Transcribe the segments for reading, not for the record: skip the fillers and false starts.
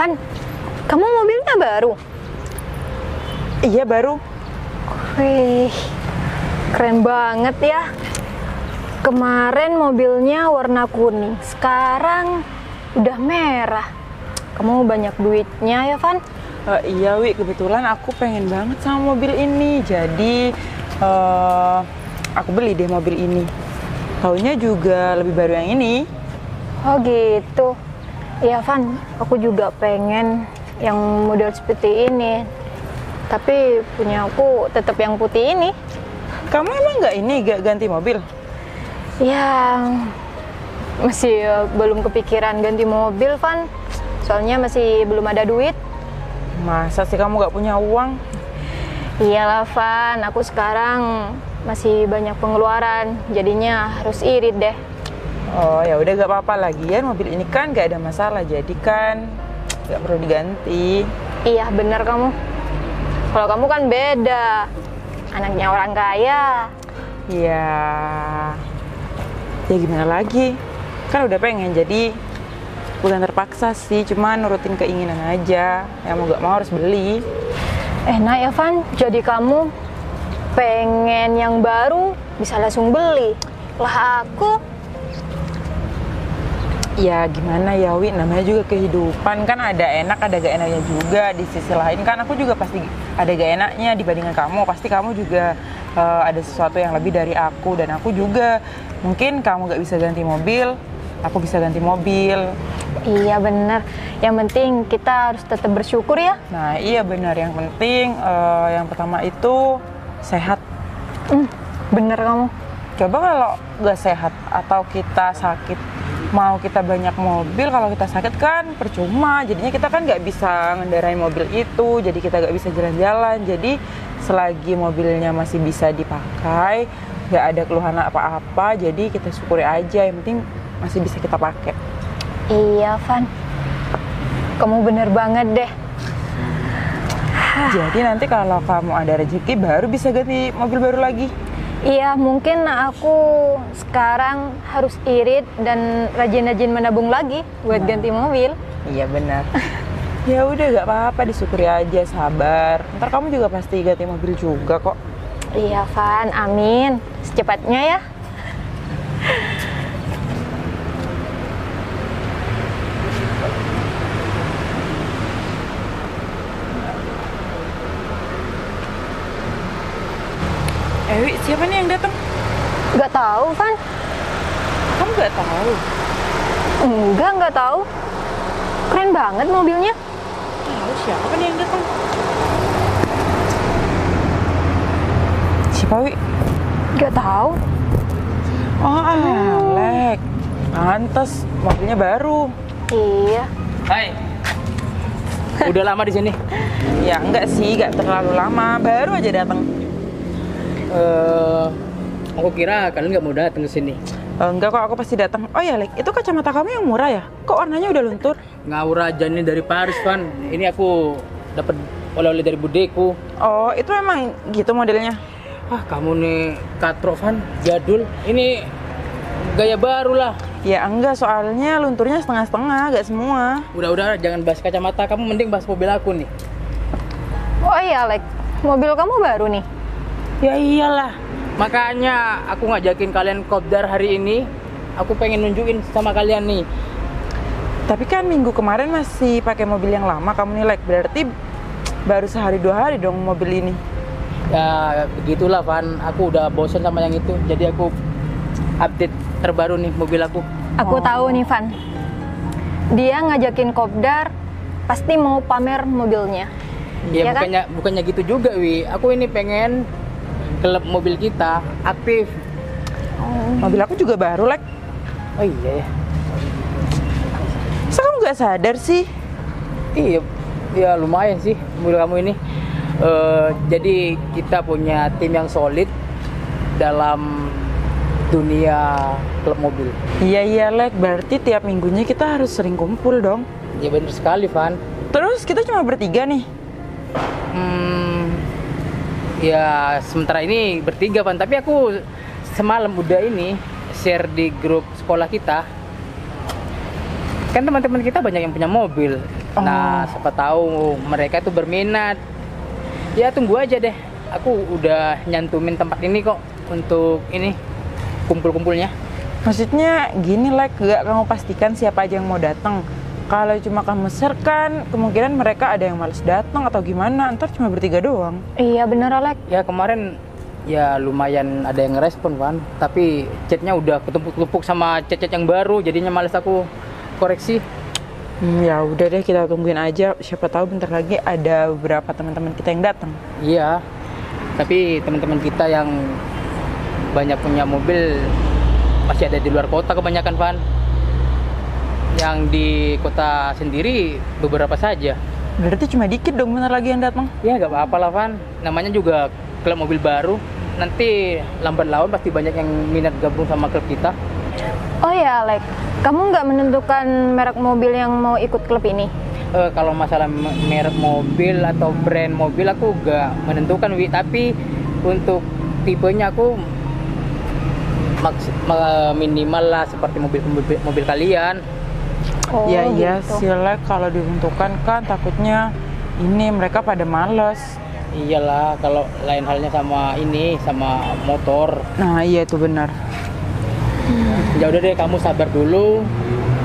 Van, kamu mobilnya baru? Iya, baru. Wih, keren banget ya. Kemarin mobilnya warna kuning, sekarang udah merah. Kamu banyak duitnya ya, Van? Iya, Wi. Kebetulan aku pengen banget sama mobil ini. Jadi, aku beli deh mobil ini. Taunya juga lebih baru yang ini. Oh gitu. Iya, Van, aku juga pengen yang model seperti ini. Tapi punya aku tetap yang putih ini. Kamu emang nggak ini, nggak ganti mobil? Ya, masih belum kepikiran ganti mobil, Van. Soalnya masih belum ada duit. Masa sih kamu nggak punya uang? Iyalah, Van, aku sekarang masih banyak pengeluaran, jadinya harus irit deh. Oh ya udah, gak apa-apa, lagian mobil ini kan gak ada masalah, jadi kan gak perlu diganti. Iya bener kamu. Kalau kamu kan beda, anaknya orang kaya. Iya. Ya gimana lagi? Kan udah pengen, jadi bukan terpaksa sih, cuma nurutin keinginan aja. Ya mau gak mau harus beli. Nah ya Van, jadi kamu pengen yang baru bisa langsung beli. Lah aku ya gimana ya Wi, namanya juga kehidupan kan ada enak ada gak enaknya juga. Di sisi lain kan aku juga pasti ada gak enaknya dibandingkan kamu. Pasti kamu juga ada sesuatu yang lebih dari aku, dan aku juga mungkin kamu gak bisa ganti mobil, aku bisa ganti mobil. Iya benar, yang penting kita harus tetap bersyukur ya. Nah iya benar, yang penting yang pertama itu sehat. Bener kamu. Coba kalau gak sehat atau kita sakit, mau kita banyak mobil, kalau kita sakit kan percuma, jadinya kita kan nggak bisa ngendarai mobil itu, jadi kita nggak bisa jalan-jalan. Jadi selagi mobilnya masih bisa dipakai, nggak ada keluhan apa-apa, jadi kita syukuri aja, yang penting masih bisa kita pakai. Iya Van, kamu bener banget deh. Jadi nanti kalau kamu ada rezeki baru bisa ganti mobil baru lagi. Iya, mungkin aku sekarang harus irit dan rajin-rajin menabung lagi buat ganti mobil. Iya benar. Ya udah gak apa-apa, disyukuri aja, sabar. Ntar kamu juga pasti ganti mobil juga kok. Iya Van, amin. Secepatnya ya. Wi, siapa nih yang datang? Gak tahu, Van. Kamu gak tahu? Enggak, gak tahu. Keren banget mobilnya. Tahu siapa nih yang datang? Siapa, Wi? Gak tahu. Oh, Alek. Pantes, mobilnya baru. Iya. Hai. Udah lama di sini? Ya, enggak sih, gak terlalu lama. Baru aja datang. Aku kira kalian nggak mau datang ke sini. Enggak kok, aku pasti datang. Oh ya, Lek, itu kacamata kamu yang murah ya? Kok warnanya udah luntur? Ngawur aja, ini dari Paris, Van. Ini aku dapat oleh-oleh dari budeku. Oh, itu emang gitu modelnya? Wah, kamu nih katro, Van, jadul. Ini gaya baru lah. Ya enggak, soalnya lunturnya setengah-setengah, nggak semua. Udah, jangan bahas kacamata kamu, mending bahas mobil aku nih. Oh iya, Lek, mobil kamu baru nih? Ya iyalah, makanya aku ngajakin kalian kopdar hari ini. Aku pengen nunjukin sama kalian nih. Tapi kan minggu kemarin masih pakai mobil yang lama kamu nih, Lek. Berarti baru sehari dua hari dong mobil ini. Ya begitulah Van, aku udah bosen sama yang itu. Jadi aku update terbaru nih mobil aku. Aku tahu nih Van, dia ngajakin kopdar pasti mau pamer mobilnya. Ya, ya bukannya, kan? Bukannya gitu juga Wi, aku ini pengen klub mobil kita aktif. Mobil aku juga baru, Lek. Oh iya ya. Masa kamu gak sadar sih? Iya, ya lumayan sih mobil kamu ini. Jadi kita punya tim yang solid dalam dunia klub mobil. Iya Lek, berarti tiap minggunya kita harus sering kumpul dong. Iya bener sekali, Van. Terus kita cuma bertiga nih. Ya sementara ini bertiga Van, tapi aku semalam udah ini share di grup sekolah kita. Kan teman-teman kita banyak yang punya mobil. Oh. Nah, siapa tahu mereka itu berminat. Ya tunggu aja deh. Aku udah nyantumin tempat ini kok untuk ini kumpul-kumpulnya. Maksudnya gini, like, gak kamu pastikan siapa aja yang mau datang. Kalau cuma kamu share kan, kemungkinan mereka ada yang males datang atau gimana, ntar cuma bertiga doang. Iya bener, Alek. Ya kemarin ya lumayan ada yang ngerespon kan, tapi chatnya udah ketumpuk-tumpuk sama chat-chat yang baru, jadinya males aku koreksi. Ya udah deh, kita tungguin aja, siapa tahu bentar lagi ada beberapa teman-teman kita yang datang. Iya, tapi teman-teman kita yang banyak punya mobil masih ada di luar kota kebanyakan, Van. Yang di kota sendiri beberapa saja. Berarti cuma dikit dong bener lagi yang datang. Ya gak apa-apa lah, Van, namanya juga klub mobil baru. Nanti lambat laun pasti banyak yang minat gabung sama klub kita. Oh ya, Alek, kamu gak menentukan merek mobil yang mau ikut klub ini? Kalau masalah merek mobil atau brand mobil aku gak menentukan, Wi. Tapi untuk tipenya aku minimal lah seperti mobil kalian. Oh, ya iya gitu. Sila kalau diruntuhkan kan takutnya ini mereka pada males. Iyalah, kalau lain halnya sama ini, sama motor. Nah iya itu benar. Ya udah deh, kamu sabar dulu,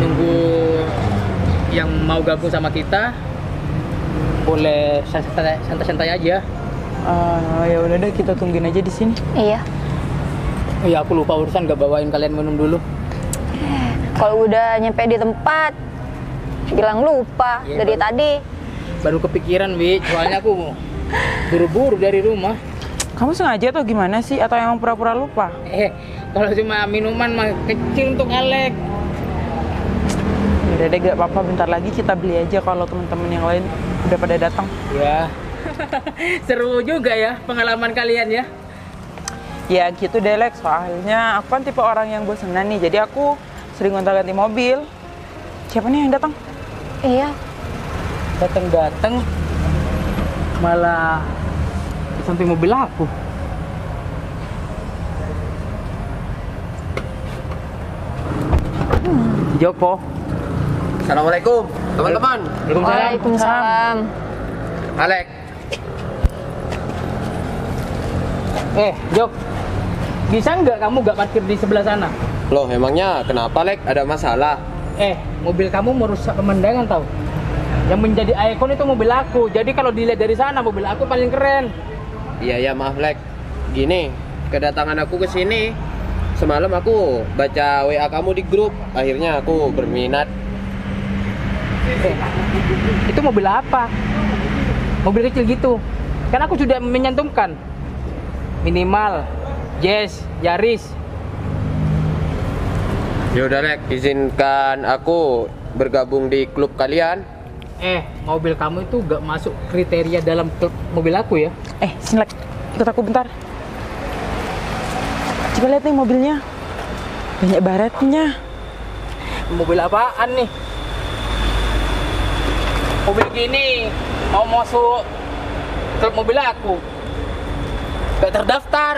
nunggu yang mau gabung sama kita. Boleh santai-santai aja. Ya udah deh, kita tungguin aja di sini. Iya. Iya, aku lupa urusan, gak bawain kalian minum dulu. Kalau udah nyampe di tempat, bilang lupa ya, dari tadi. Baru kepikiran, Wi, soalnya aku buru-buru dari rumah. Kamu sengaja atau gimana sih? Atau emang pura-pura lupa? Kalau cuma minuman mah kecil untuk Alek. Udah deh, gak apa-apa, bentar lagi kita beli aja kalau teman-teman yang lain udah pada datang. Ya. Seru juga ya pengalaman kalian ya. Ya gitu deh, Lek, soalnya aku kan tipe orang yang bosenan nih, jadi aku sering gonta-ganti mobil. Siapa nih yang datang? Iya. Datang-datang malah sampai mobil aku. Joko. Assalamualaikum, teman-teman. Waalaikumsalam. Alek. Jok. Bisa nggak kamu nggak parkir di sebelah sana? Loh, emangnya kenapa, Lek? Ada masalah? Mobil kamu merusak pemandangan tau. Yang menjadi ikon itu mobil aku. Jadi kalau dilihat dari sana, mobil aku paling keren. Iya, maaf, Lek. Gini, kedatangan aku ke sini. Semalam aku baca WA kamu di grup. Akhirnya aku berminat. Itu mobil apa? Mobil kecil gitu. Kan aku sudah menyantumkan. Minimal, Jazz, Yaris. Yaudah, Lek, izinkan aku bergabung di klub kalian. Mobil kamu itu gak masuk kriteria dalam klub mobil aku ya. Sini, Lek, ikut aku bentar. Coba lihat nih mobilnya. Banyak baretnya. Mobil apaan nih? Mobil gini mau masuk klub mobil aku. Gak terdaftar.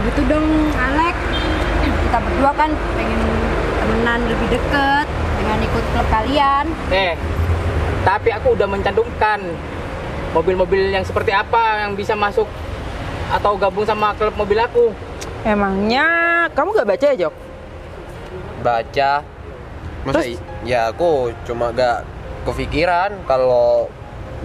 Gitu dong, Alek. Kita berdua kan pengen temenan lebih deket dengan ikut klub kalian. Tapi aku udah mencantumkan mobil-mobil yang seperti apa yang bisa masuk atau gabung sama klub mobil aku. Emangnya kamu gak baca ya, Jok? Baca. Masa terus? Ya aku cuma gak kepikiran kalau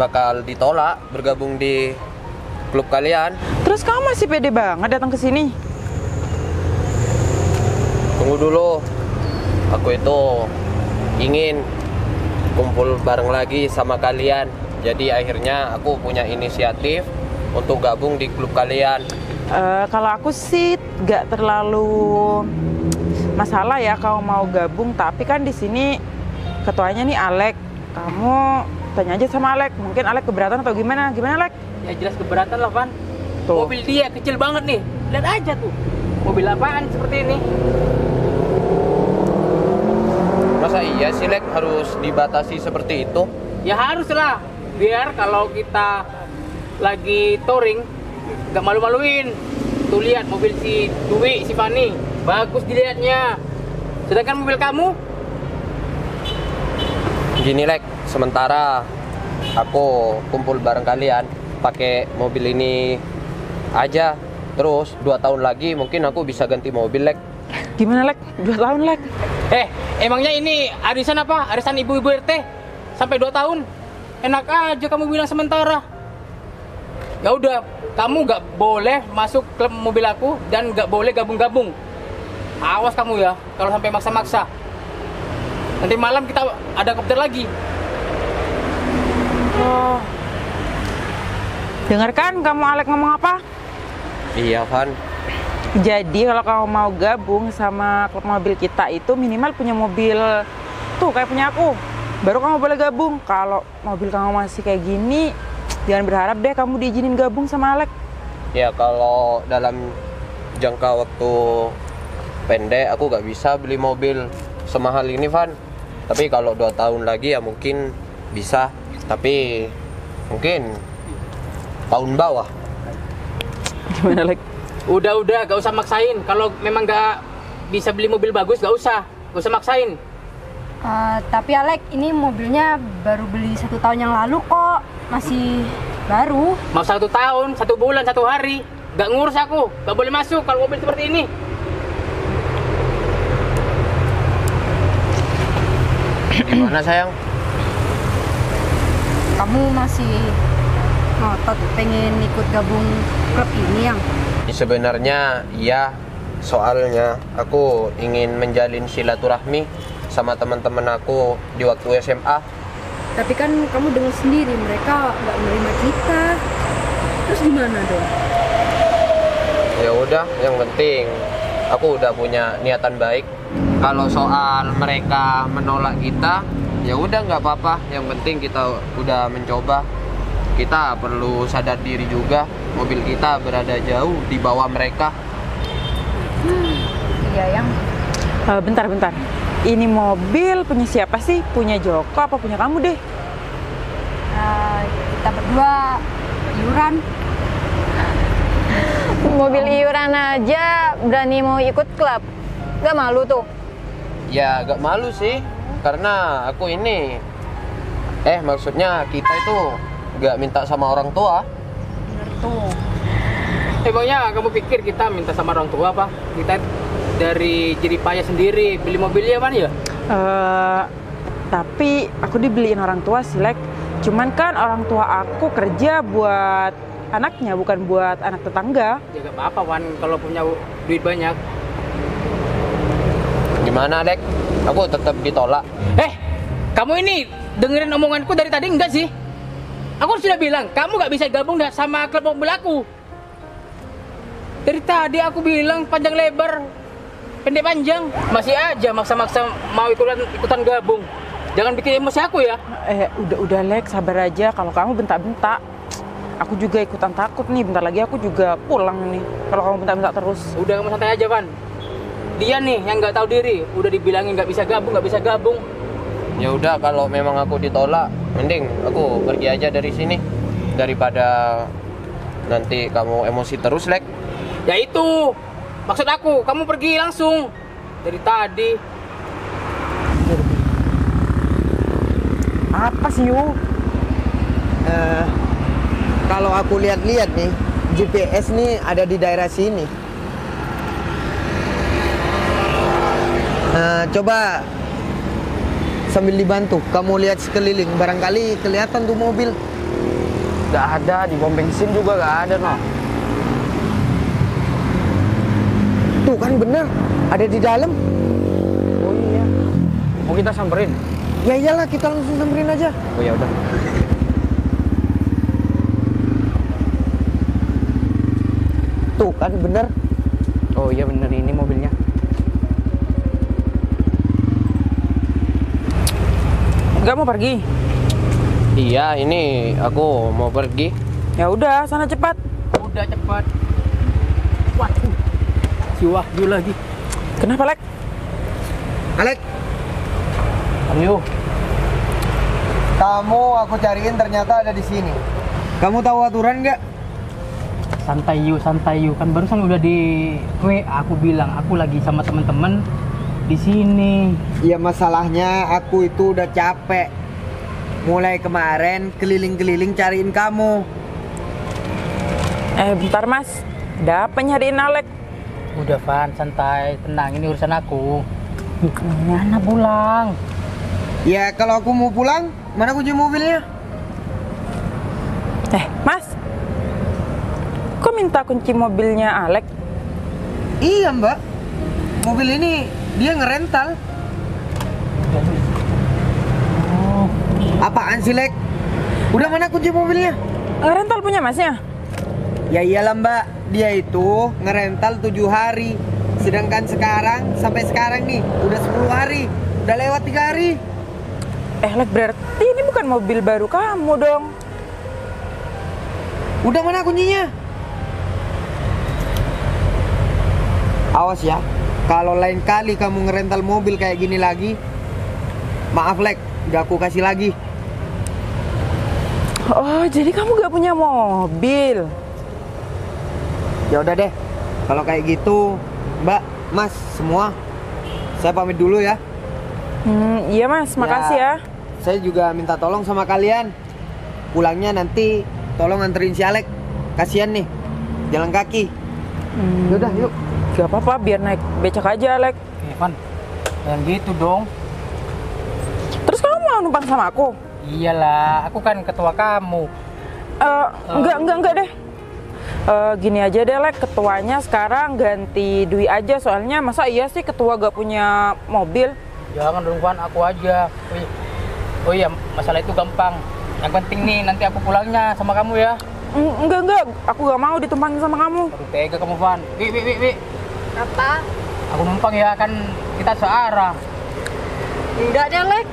bakal ditolak bergabung di klub kalian. Terus kamu masih pede banget datang ke sini? Tunggu dulu. Aku itu ingin kumpul bareng lagi sama kalian. Jadi akhirnya aku punya inisiatif untuk gabung di klub kalian. Kalau aku sih gak terlalu masalah ya kalau mau gabung. Tapi kan di sini ketuanya nih Alek. Kamu tanya aja sama Alek. Mungkin Alek keberatan atau gimana? Gimana, Alek? Ya jelas keberatan lah, Van. Tuh. Mobil dia kecil banget nih. Lihat aja tuh. Mobil apaan seperti ini? Masa iya sih, Lek, harus dibatasi seperti itu? Ya harus lah. Biar kalau kita lagi touring gak malu-maluin. Tuh lihat mobil si Dwi, si Fani. Bagus dilihatnya. Sedangkan mobil kamu Gini Lek, sementara aku kumpul bareng kalian pakai mobil ini aja. Terus 2 tahun lagi mungkin aku bisa ganti mobil Lek. Gimana Lek? 2 tahun Lek? Emangnya ini arisan apa? Arisan ibu-ibu RT? Sampai 2 tahun? Enak aja kamu bilang sementara. Ya udah, kamu gak boleh masuk klub mobil aku dan gak boleh gabung-gabung. Awas kamu ya, kalau sampai maksa-maksa. Nanti malam kita ada kopdar lagi. Oh. Dengarkan kamu Alek ngomong apa? Iya Van. Jadi kalau kamu mau gabung sama klub mobil kita itu minimal punya mobil tuh kayak punya aku. Baru kamu boleh gabung. Kalau mobil kamu masih kayak gini, jangan berharap deh kamu diizinin gabung sama Alek. Ya kalau dalam jangka waktu pendek aku gak bisa beli mobil semahal ini Van. Tapi kalau 2 tahun lagi ya mungkin bisa. Tapi mungkin tahun bawah. Gimana Alek? Udah gak usah maksain. Kalau memang gak bisa beli mobil bagus gak usah maksain. Tapi Alek, ini mobilnya baru beli 1 tahun yang lalu kok, masih baru. Mau 1 tahun, 1 bulan, 1 hari, gak ngurus aku, gak boleh masuk kalau mobil seperti ini. Gimana sayang? Kamu masih ngotot pengen ikut gabung klub ini yang? Sebenarnya iya, soalnya aku ingin menjalin silaturahmi sama teman-teman aku di waktu SMA. Tapi kan kamu dengar sendiri mereka nggak menerima kita. Terus gimana dong? Ya udah, yang penting aku udah punya niatan baik. Kalau soal mereka menolak kita, ya udah nggak apa-apa. Yang penting kita udah mencoba. Kita perlu sadar diri juga. Mobil kita berada jauh di bawah mereka. Iya yang. Bentar. Ini mobil punya siapa sih? Punya Joko apa punya kamu deh? Kita berdua iuran. Mobil iuran aja berani mau ikut klub. Gak malu tuh? Ya gak malu sih. Karena aku ini maksudnya kita itu gak minta sama orang tua. Bener tuh. Pokoknya kamu pikir kita minta sama orang tua apa? Kita dari jeripaya sendiri beli mobilnya kan ya? Tapi aku dibeliin orang tua sih Lek. Cuman kan orang tua aku kerja buat anaknya, bukan buat anak tetangga. Ya gak apa-apa Wan, kalau punya duit banyak. Gimana Lek? Aku tetap ditolak. Kamu ini dengerin omonganku dari tadi enggak sih? Aku sudah bilang, kamu gak bisa gabung sama klub mobil aku. Dari tadi aku bilang panjang lebar pendek panjang, masih aja maksa-maksa mau ikutan gabung. Jangan bikin emosi aku ya. Udah Lek, sabar aja. Kalau kamu bentak-bentak, aku juga ikutan takut nih. Bentar lagi aku juga pulang nih kalau kamu bentak-bentak terus. Udah, kamu santai aja Van. Dia nih yang nggak tahu diri, udah dibilangin nggak bisa gabung. Ya udah, kalau memang aku ditolak, mending aku pergi aja dari sini daripada nanti kamu emosi terus Lek. Ya itu maksud aku, kamu pergi langsung dari tadi. Apa sih Yu? Kalau aku lihat-lihat nih, GPS nih ada di daerah sini. Coba sambil dibantu, kamu lihat sekeliling, barangkali kelihatan tuh mobil. Nggak ada, di pom bensin juga nggak ada noh. Tuh kan bener, ada di dalam. Oh iya. Mau kita samperin? Ya iyalah, kita langsung samperin aja. Oh ya udah. Tuh kan bener. Oh iya bener, ini mobilnya. Enggak mau pergi? Iya, ini aku mau pergi. Ya udah, sana cepat. Udah cepat. Waduh. Wahyu lagi. Kenapa Lek? Alek, Wahyu, kamu aku cariin ternyata ada di sini. Kamu tahu aturan nggak? Santai Yu, kan barusan udah di WA aku bilang aku lagi sama teman-teman di sini. Ya masalahnya aku itu udah capek. mulai kemarin keliling-keliling cariin kamu. Bentar mas, ada apa nyariin Alek? Udah Van, santai, tenang, ini urusan aku. Mana pulang? Ya kalau aku mau pulang, mana kunci mobilnya? Mas, kok minta kunci mobilnya Alek? Iya mbak, mobil ini dia ngerental. Apaan sih Lek? Udah mana kunci mobilnya? Ngerental punya masnya? Ya iyalah mbak, dia itu ngerental 7 hari. Sedangkan sekarang, sampai sekarang nih, udah 10 hari. Udah lewat 3 hari. Lek, berarti ini bukan mobil baru kamu dong. Udah mana kuncinya? Awas ya, kalau lain kali kamu ngerental mobil kayak gini lagi, maaf Lek, gak aku kasih lagi. Oh, jadi kamu gak punya mobil? Ya udah deh, kalau kayak gitu, mbak, mas, semua, saya pamit dulu ya. Iya mas, makasih ya. Saya juga minta tolong sama kalian, pulangnya nanti tolong anterin si Alek, kasihan nih, jalan kaki. Yaudah, yuk. Gak apa-apa, biar naik becak aja Alek. Evan, jangan gitu dong. Terus kamu mau numpang sama aku? Iyalah, aku kan ketua kamu. Enggak deh. Gini aja deh Lek, ketuanya sekarang ganti Dwi aja, soalnya masa iya sih ketua gak punya mobil? Jangan dong Van, aku aja. Oh iya, masalah itu gampang. Yang penting nih, nanti aku pulangnya sama kamu ya. Enggak, aku gak mau ditumpangin sama kamu. Aduh, tega kamu Van. Wi. Apa? Aku numpang ya, kan kita searah. Enggak deh Lek,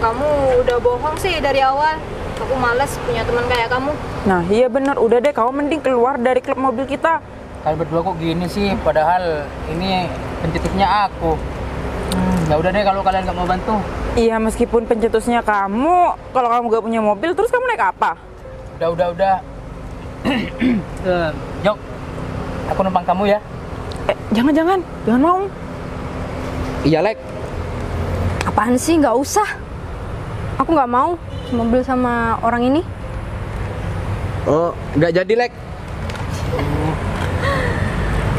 kamu udah bohong sih dari awal. Aku males punya teman kayak kamu. Nah iya bener, udah deh kamu mending keluar dari klub mobil kita. Kalian berdua kok gini sih, padahal ini pencetusnya aku. Ya udah deh kalau kalian gak mau bantu. Iya meskipun pencetusnya kamu, kalau kamu gak punya mobil terus kamu naik apa? Udah. Jok, aku numpang kamu ya. Jangan mau. Iya Lek. Apaan sih, gak usah. Aku gak mau mobil sama orang ini. Oh, nggak jadi Lek.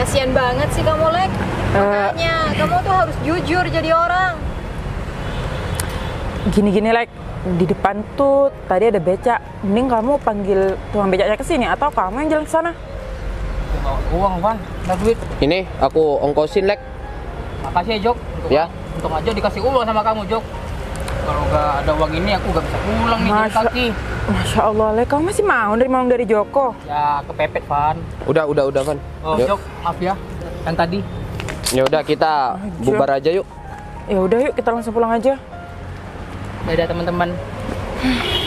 Kasian banget sih kamu Lek. Makanya kamu tuh harus jujur jadi orang. Gini Lek, di depan tuh tadi ada becak. Mending kamu panggil tukang becaknya ke sini atau kamu yang jalan ke sana. Uang Van, nggak duit. Ini aku ongkosin Lek. Makasih ya Jok. Untung aja dikasih uang sama kamu Jok. Kalau nggak ada uang ini aku nggak bisa pulang nih jalan kaki. Masya Allah Lek, kamu masih mau nerima uang dari Joko? Ya kepepet Van. Udah Van. Oh Jok, maaf ya yang tadi. Ya udah kita bubar aja yuk. Ya udah yuk, kita langsung pulang aja. Dadah teman-teman.